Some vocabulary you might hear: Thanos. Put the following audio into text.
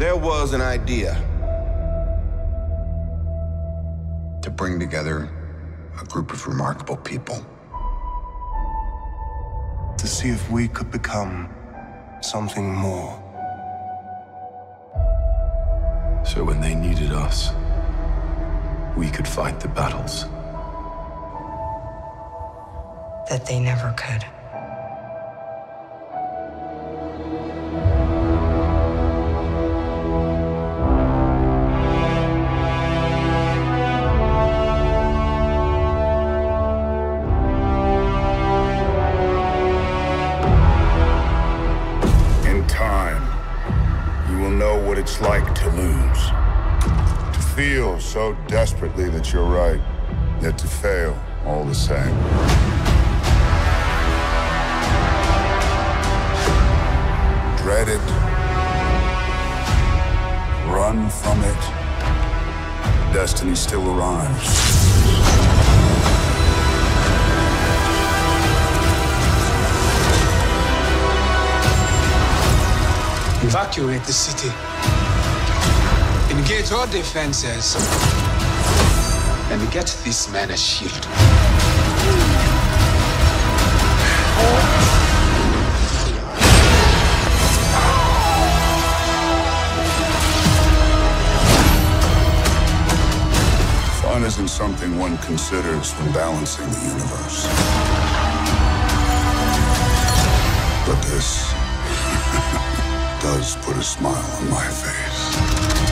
There was an idea to bring together a group of remarkable people to see if we could become something more. So when they needed us, we could fight the battles that they never could. It's like to lose, to feel so desperately that you're right, yet to fail all the same. Dread it, run from it, destiny still arrives. Evacuate the city. Engage all defenses. And get this man a shield. Fun isn't something one considers when balancing the universe. But this does put a smile on my face.